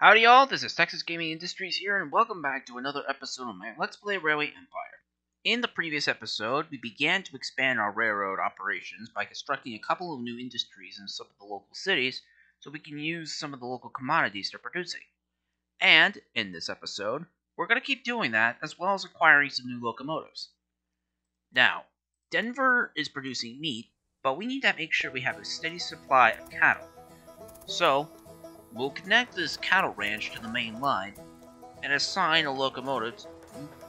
Howdy y'all, this is Texas Gaming Industries here, and welcome back to another episode of my Let's Play Railway Empire. In the previous episode, we began to expand our railroad operations by constructing a couple of new industries in some of the local cities, so we can use some of the local commodities they're producing. And, in this episode, we're going to keep doing that, as well as acquiring some new locomotives. Now, Denver is producing meat, but we need to make sure we have a steady supply of cattle. So, we'll connect this cattle ranch to the main line, and assign a locomotive,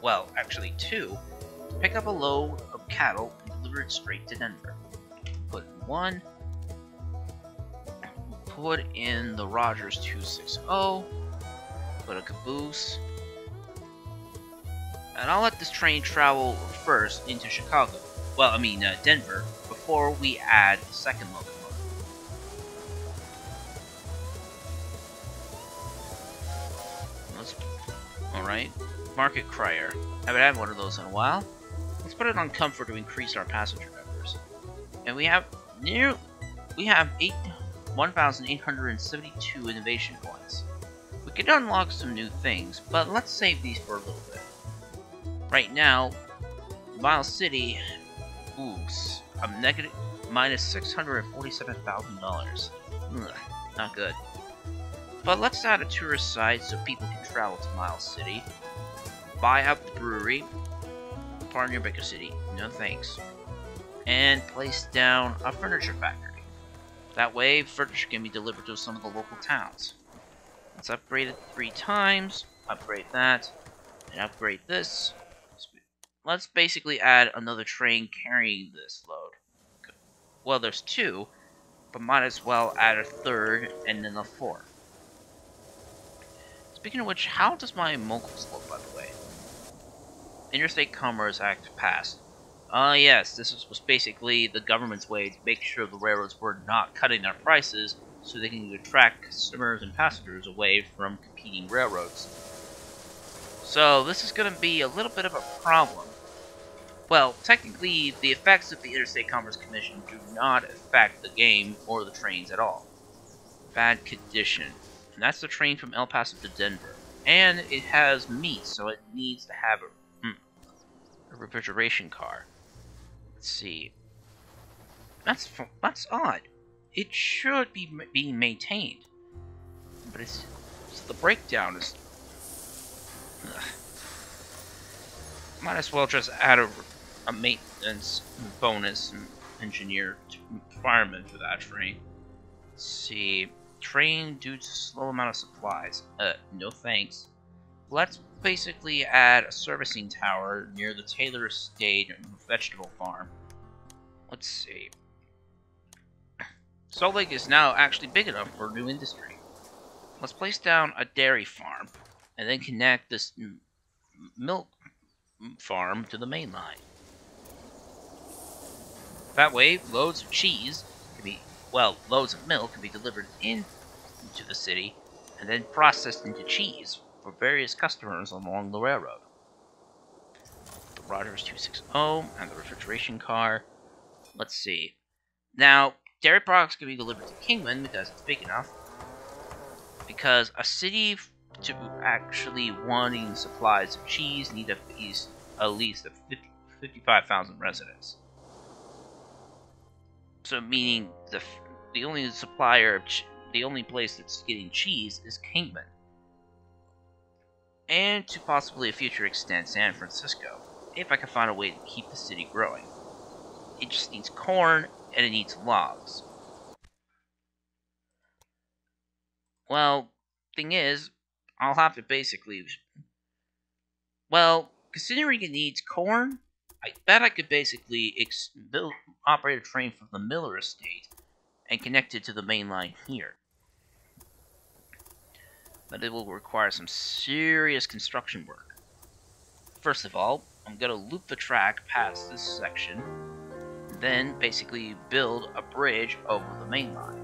well, actually two, to pick up a load of cattle and deliver it straight to Denver. Put in one, put in the Rogers 260, put a caboose, and I'll let this train travel first into Chicago, well, I mean Denver, before we add the second locomotive. Alright, Market Crier. Haven't had one of those in a while. Let's put it on comfort to increase our passenger numbers. And we have 1,872 innovation points. We could unlock some new things, but let's save these for a little bit. Right now, Miles City, I'm negative -$647,000. Not good. But let's add a tourist site so people can travel to Miles City. Buy up the brewery. Partner Baker City. No thanks. And place down a furniture factory. That way, furniture can be delivered to some of the local towns. Let's upgrade it 3 times. Upgrade that. And upgrade this. Let's basically add another train carrying this load. Well, there's 2. But might as well add a 3rd and then a 4th. Speaking of which, how does my Moguls look, by the way? Interstate Commerce Act passed. Yes, this was basically the government's way to make sure the railroads were not cutting their prices so they can attract customers and passengers away from competing railroads. So, this is going to be a little bit of a problem. Well, technically, the effects of the Interstate Commerce Commission do not affect the game or the trains at all. Bad condition. And that's the train from El Paso to Denver. And it has meat, so it needs to have a refrigeration car. Let's see. That's odd. It should be being maintained. But it's the breakdown is... Ugh. Might as well just add a maintenance bonus and engineer requirement for that train. Let's see... Train due to slow amount of supplies. No thanks. Let's basically add a servicing tower near the Taylor Estate vegetable farm. Let's see. Salt Lake is now actually big enough for new industry. Let's place down a dairy farm and then connect this milk farm to the main line. That way, loads of cheese can be... Well, loads of milk can be delivered into the city and then processed into cheese for various customers along the railroad. The Rogers 260 and the refrigeration car. Let's see. Now, dairy products can be delivered to Kingman because it's big enough. Because a city to actually wanting supplies of cheese needs at least 55,000 residents. So meaning the only supplier of the only place that's getting cheese is Kingman, and to possibly a future extent San Francisco, if I can find a way to keep the city growing. It just needs corn and it needs logs. Well, thing is, I'll have to basically, well, considering it needs corn, I bet I could basically operate a train from the Miller Estate and connect it to the main line here. But it will require some serious construction work. First of all, I'm going to loop the track past this section, then basically build a bridge over the main line.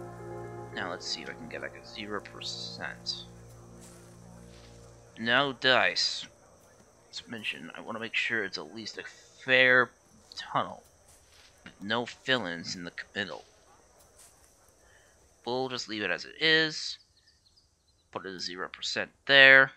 Now let's see if I can get like a 0%. No dice. Let's mention, I want to make sure it's at least a fair tunnel, with no fill-ins in the middle. We'll just leave it as it is. put a 0% there.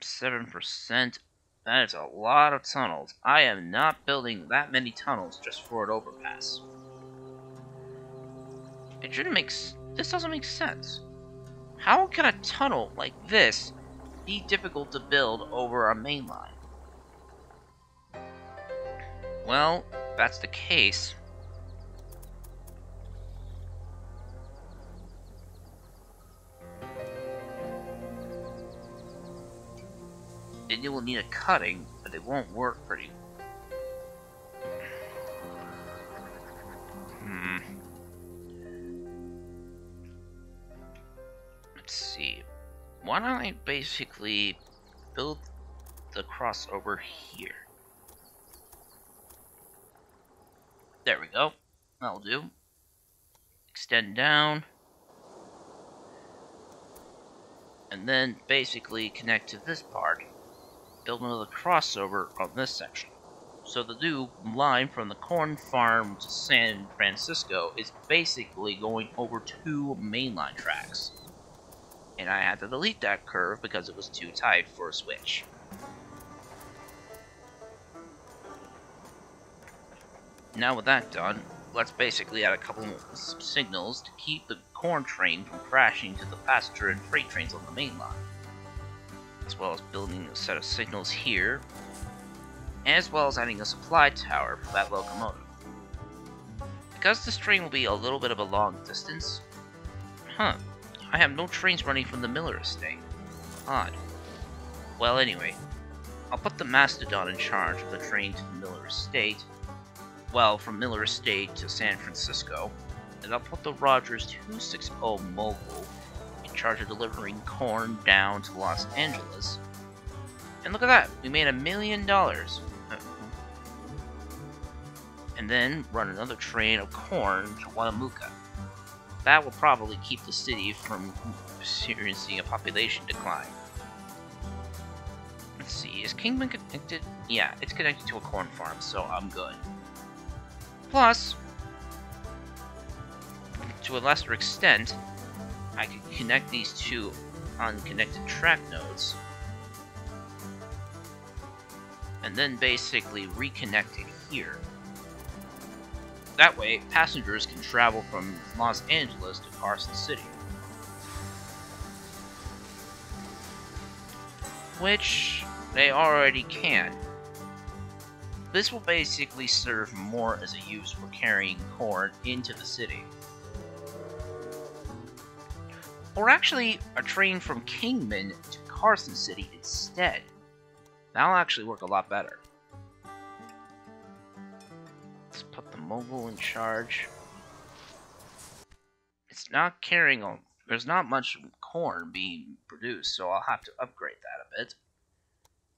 %. That is a lot of tunnels. I am not building that many tunnels just for an overpass. It shouldn't make... This doesn't make sense. How can a tunnel like this be difficult to build over a main line? Well, if that's the case... then you will need a cutting, but it won't work pretty. Let's see. Why don't I basically build the crossover here? There we go. That'll do. Extend down. And then basically connect to this part. Build another crossover on this section. So the new line from the corn farm to San Francisco is basically going over two mainline tracks. And I had to delete that curve because it was too tight for a switch. Now with that done, let's basically add a couple more signals to keep the corn train from crashing to the passenger and freight trains on the main line. As well as building a set of signals here, as well as adding a supply tower for that locomotive. Because this train will be a little bit of a long distance, I have no trains running from the Miller Estate. Odd. Well, anyway, I'll put the Mastodon in charge of the train to the Miller Estate, well, from Miller Estate to San Francisco, and I'll put the Rogers 260 mogul charge of delivering corn down to Los Angeles. And look at that, we made $1 million. And then run another train of corn to Winnemucca. That will probably keep the city from experiencing a population decline. Let's see, is Kingman connected? Yeah, it's connected to a corn farm, so I'm good. Plus, to a lesser extent, I could connect these two unconnected track nodes, and then basically reconnect it here. That way, passengers can travel from Los Angeles to Carson City. Which they already can. This will basically serve more as a use for carrying corn into the city. Or actually, a train from Kingman to Carson City instead. That'll actually work a lot better. Let's put the mogul in charge. It's not carrying on. There's not much corn being produced, so I'll have to upgrade that a bit.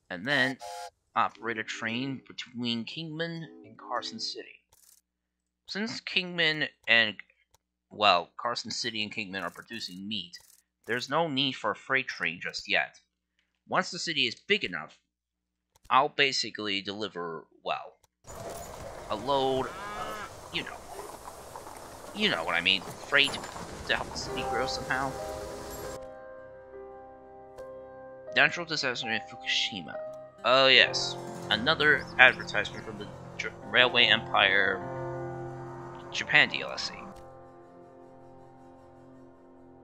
And then operate a train between Kingman and Carson City. Since Kingman and well, Carson City and Kingman are producing meat. There's no need for a freight train just yet. Once the city is big enough, I'll basically deliver, well, a load of, you know what I mean, freight to help the city grow somehow. Natural disaster in Fukushima. Oh yes, another advertisement from the Railway Empire Japan DLC.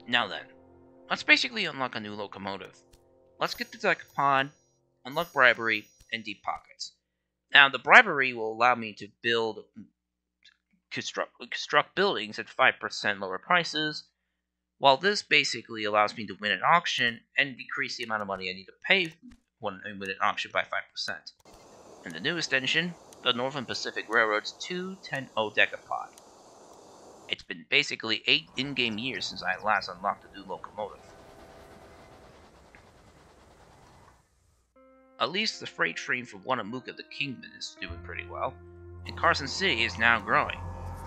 Now then, let's basically unlock a new locomotive. Let's get the Decapod, unlock bribery, and deep pockets. Now, the bribery will allow me to build, construct buildings at 5% lower prices, while this basically allows me to win an auction and decrease the amount of money I need to pay when I win an auction by 5%. And the new extension, the Northern Pacific Railroad's 210 Decapod. It's been basically 8 in-game years since I last unlocked a new locomotive. At least the freight train from Winnemucca to Kingman is doing pretty well, and Carson City is now growing,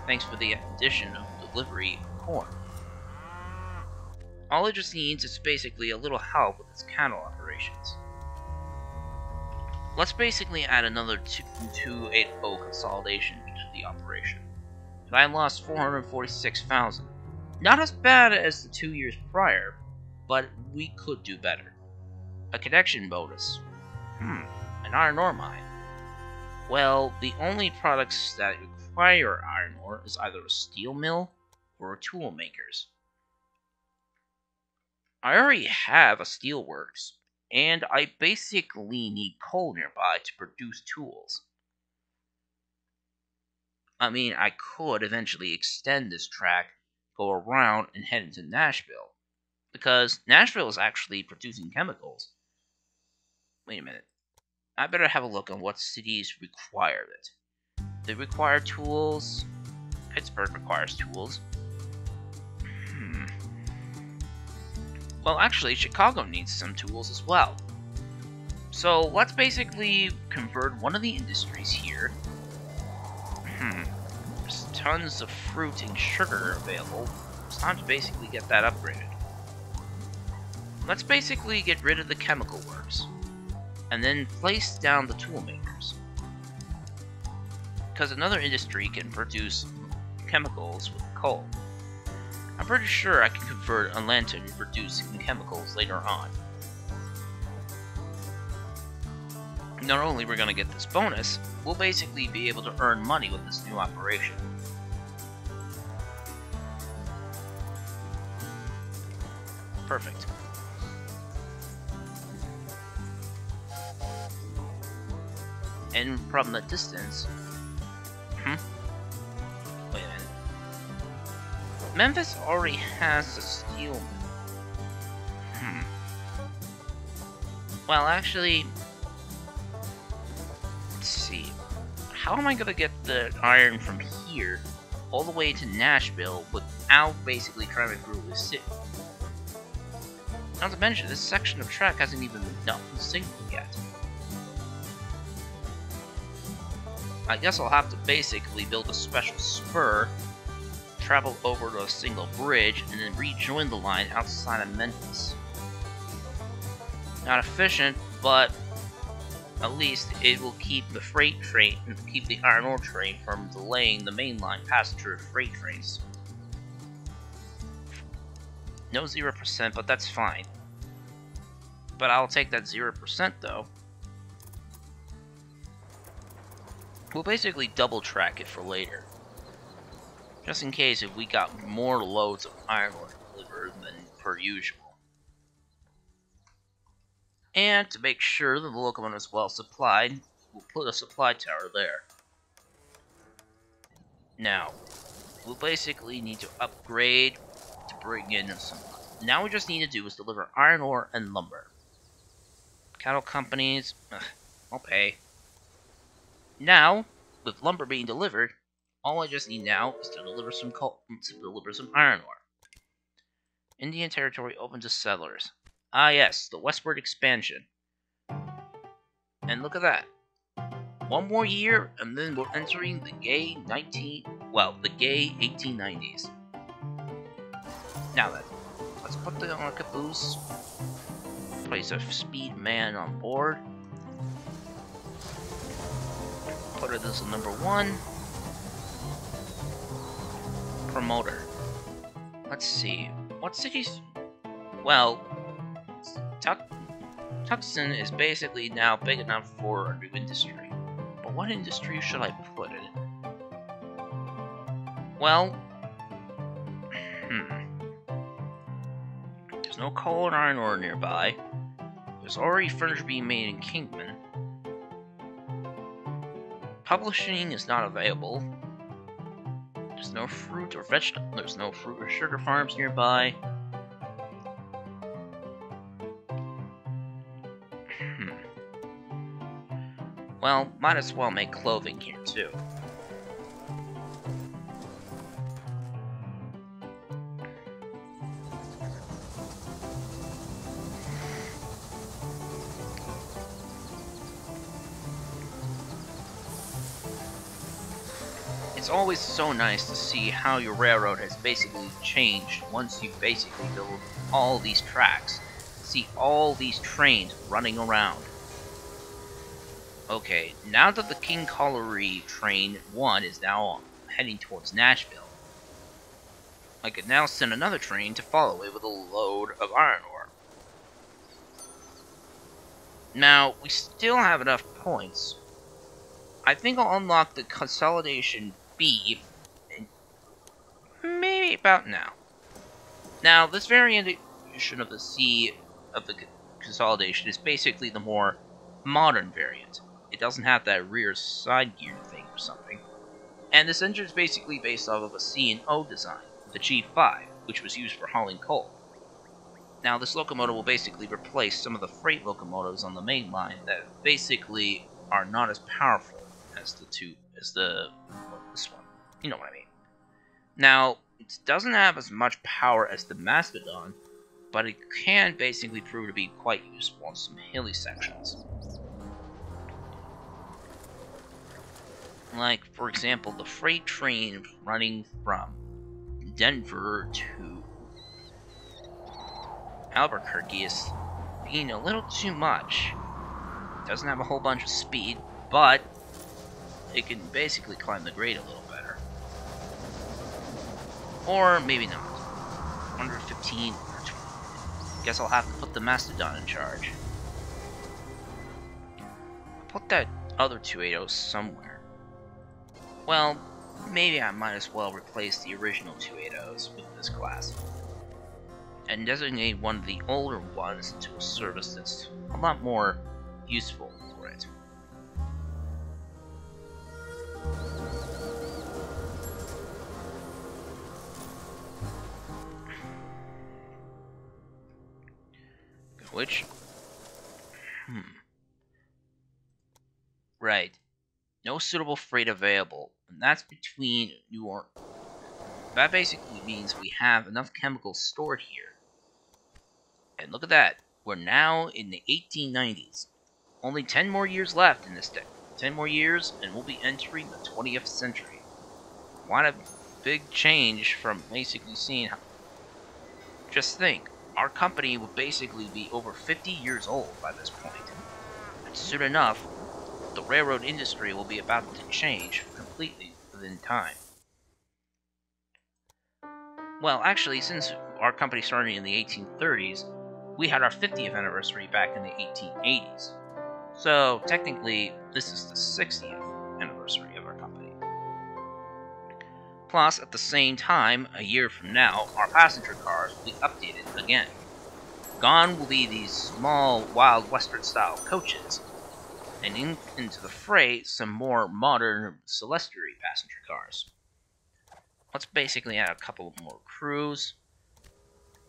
thanks for the addition of delivery of corn. All it just needs is basically a little help with its cattle operations. Let's basically add another 280 consolidation to the operation. so I lost 446,000. Not as bad as the 2 years prior, but we could do better. A connection bonus. An iron ore mine. Well, the only products that require iron ore is either a steel mill or tool makers. I already have a steelworks, and I basically need coal nearby to produce tools. I mean, I could eventually extend this track, go around, and head into Nashville, because Nashville is actually producing chemicals. Wait a minute. I better have a look on what cities require it. They require tools. Pittsburgh requires tools. Well, actually, Chicago needs some tools as well. So let's basically convert one of the industries here. There's tons of fruit and sugar available. It's time to basically get that upgraded. Let's basically get rid of the chemical works, and then place down the tool makers, because another industry can produce chemicals with coal. I'm pretty sure I can convert Atlanta to producing chemicals later on. Not only we're going to get this bonus, we'll basically be able to earn money with this new operation. Perfect. And from the distance... Wait a minute. Memphis already has a steel mill. Well, actually... Let's see. How am I going to get the iron from here all the way to Nashville without basically driving through the city? Not to mention, this section of track hasn't even been done with signal yet. I guess I'll have to basically build a special spur, travel over to a single bridge, and then rejoin the line outside of Memphis. Not efficient, but at least it will keep the freight train, keep the iron ore train from delaying the mainline passenger freight trains. No 0%, but that's fine. But I'll take that 0% though. We'll basically double track it for later, just in case if we got more loads of iron ore delivered than per usual. And to make sure that the locomotive is well supplied, we'll put a supply tower there. Now, we'll basically need to upgrade to bring in some. Now we just need to do is deliver iron ore and lumber. Cattle companies, I'll pay. Now, with lumber being delivered, all I just need now is to deliver some coal, to deliver some iron ore. Indian territory open to settlers. Ah yes, the westward expansion. And look at that. One more year, and then we're entering the gay 1890s. Now then, let's put the caboose. Place a speed man on board. Put this on number one. Promoter. Let's see. What cities? Well, Tuckson is basically now big enough for a new industry. But what industry should I put it in? Well, there's no coal and iron ore nearby. There's already furniture being made in Kingman. Publishing is not available. There's no fruit or vegetable. There's no fruit or sugar farms nearby. Well, might as well make clothing here too. It's always so nice to see how your railroad has basically changed once you basically build all these tracks. See all these trains running around. Okay, now that the King Colliery Train 1 is now on, heading towards Nashville. I could now send another train to follow it with a load of iron ore. Now, we still have enough points. I think I'll unlock the Consolidation B maybe about now. Now, this variation of the C of the Consolidation is basically the more modern variant. It doesn't have that rear side gear thing or something. And this engine is basically based off of a C and O design, the G5, which was used for hauling coal. Now, this locomotive will basically replace some of the freight locomotives on the main line that basically are not as powerful as this one. You know what I mean. Now, it doesn't have as much power as the Mastodon, but it can basically prove to be quite useful in some hilly sections. Like, for example, the freight train running from Denver to Albuquerque is being a little too much. It doesn't have a whole bunch of speed, but it can basically climb the grade a little better. Or maybe not. 115 or 20. Guess I'll have to put the Mastodon in charge. Put that other 280 somewhere. Well, maybe I might as well replace the original 280s with this class, and designate one of the older ones to a service that's a lot more useful for it. Which? Right. No suitable freight available. And that's between New York. That basically means we have enough chemicals stored here. And look at that. We're now in the 1890s. Only 10 more years left in this decade. 10 more years and we'll be entering the 20th century. What a big change from basically seeing how... Just think. Our company will basically be over 50 years old by this point. And soon enough, the railroad industry will be about to change completely within time. Well, actually, since our company started in the 1830s, we had our 50th anniversary back in the 1880s. So, technically, this is the 60th anniversary of our company. Plus, at the same time, a year from now, our passenger cars will be updated again. Gone will be these small, wild western-style coaches, and into the fray some more modern Celestiary passenger cars. Let's basically add a couple more crews,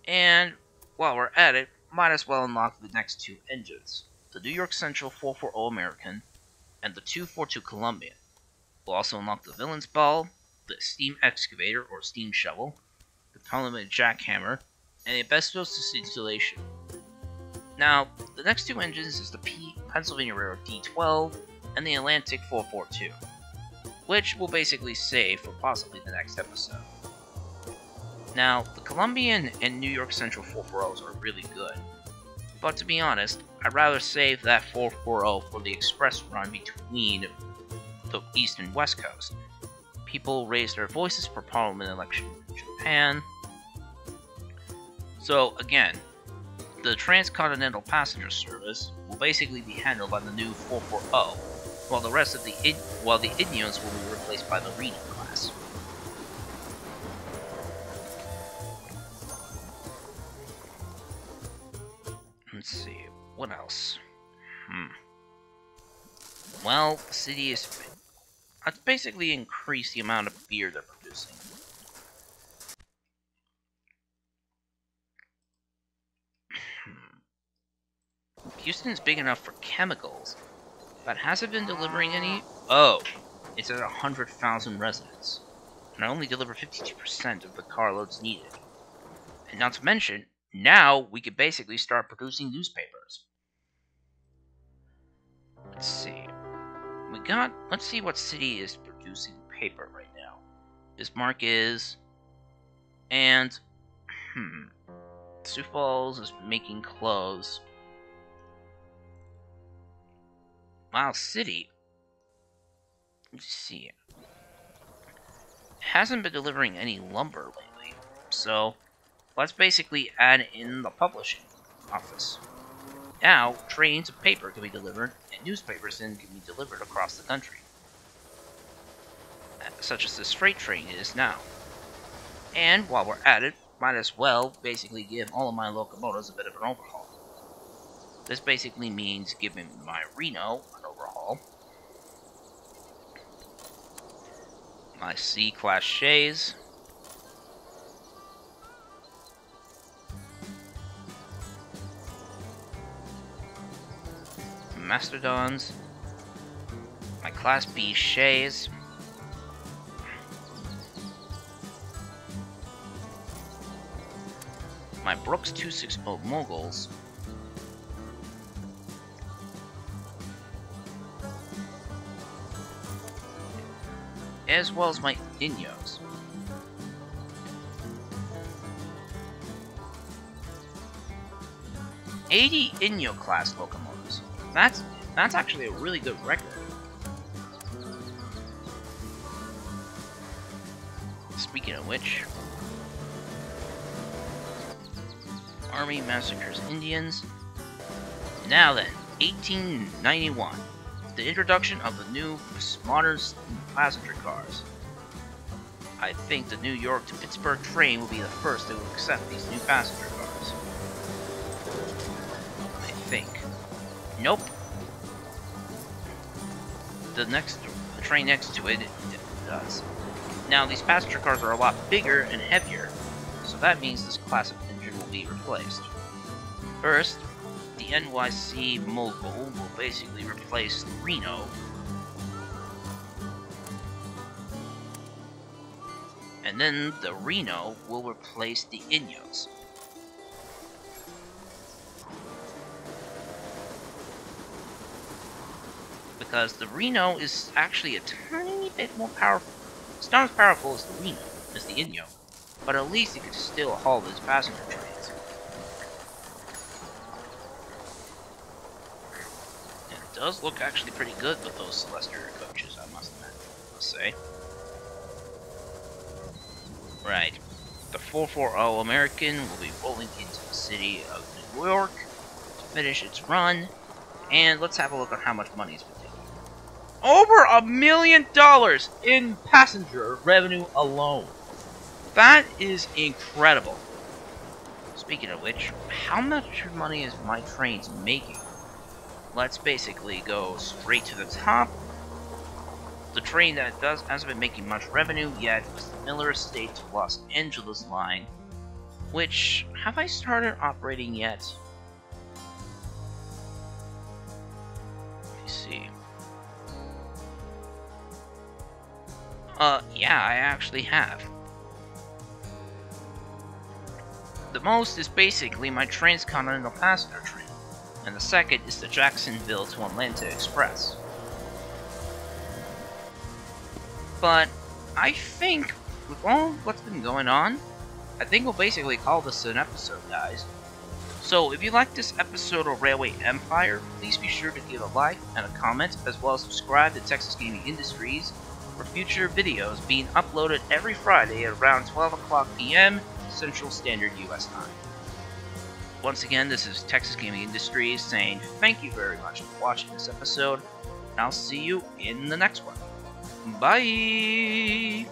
and while we're at it, might as well unlock the next two engines, the New York Central 440 American and the 242 Colombian. We'll also unlock the Villain's Ball, the Steam Excavator or Steam Shovel, the Parliament Jackhammer, and the Asbestos Distillation. Now, the next two engines is the Pennsylvania Railroad D12 and the Atlantic 442, which we'll basically save for possibly the next episode. Now, the Colombian and New York Central 440s are really good, but to be honest, I'd rather save that 440 for the express run between the East and West Coast. People raised their voices for Parliament election in Japan. So again, the transcontinental passenger service will basically be handled by the new 440, while the rest of the Inyos will be replaced by the Reno class. Let's see, what else? Well, the city is... I've basically increased the amount of beer they're producing. Houston's big enough for chemicals, but has it been delivering any? Oh, it's at 100,000 residents, and I only deliver 52% of the carloads needed. And not to mention, now we could basically start producing newspapers. Let's see. Let's see what city is producing paper right now. Bismarck is, and Sioux Falls is making clothes. Miles City. Let's see. hasn't been delivering any lumber lately, so let's basically add in the publishing office. Now, trains of paper can be delivered, and newspapers then can be delivered across the country, such as this freight train is now. And while we're at it, might as well basically give all of my locomotives a bit of an overhaul. This basically means giving my Reno an overhaul, my C-class Shays, Mastodons, my Class B Shays, my Brooks 260 Moguls, as well as my Inyos. '80 Inyo class locomotives. That's actually a really good record. Speaking of which, Army massacres Indians. Now then, 1891. The introduction of the new modern passenger cars. I think the New York to Pittsburgh train will be the first to accept these new passenger cars. I think. Nope. The train next to it, it does. Now these passenger cars are a lot bigger and heavier, so that means this class of engine will be replaced. First, the NYC Mogul will basically replace the Reno, and then the Reno will replace the Inyos. Because the Reno is actually a tiny bit more powerful. It's not as powerful as the Reno, as the Inyo, but at least it could still haul those passenger trains. Does look actually pretty good with those Celestial coaches, I must say. Right. The 440 American will be rolling into the city of New York to finish its run, and let's have a look at how much money it's been taking. Over $1 million in passenger revenue alone. That is incredible. Speaking of which, how much money is my trains making? Let's basically go straight to the top. The train that hasn't been making much revenue yet was the Miller Estate to Los Angeles line, which, have I started operating yet? Let me see. Yeah, I actually have. The most is basically my transcontinental passenger train. And the second is the Jacksonville to Atlanta Express. But I think, with all what's been going on, I think we'll basically call this an episode, guys. So if you like this episode of Railway Empire, please be sure to give a like and a comment, as well as subscribe to Texas Gaming Industries for future videos being uploaded every Friday at around 12:00 p.m. Central Standard US time. Once again, this is Texas Gaming Industries saying thank you very much for watching this episode, and I'll see you in the next one. Bye!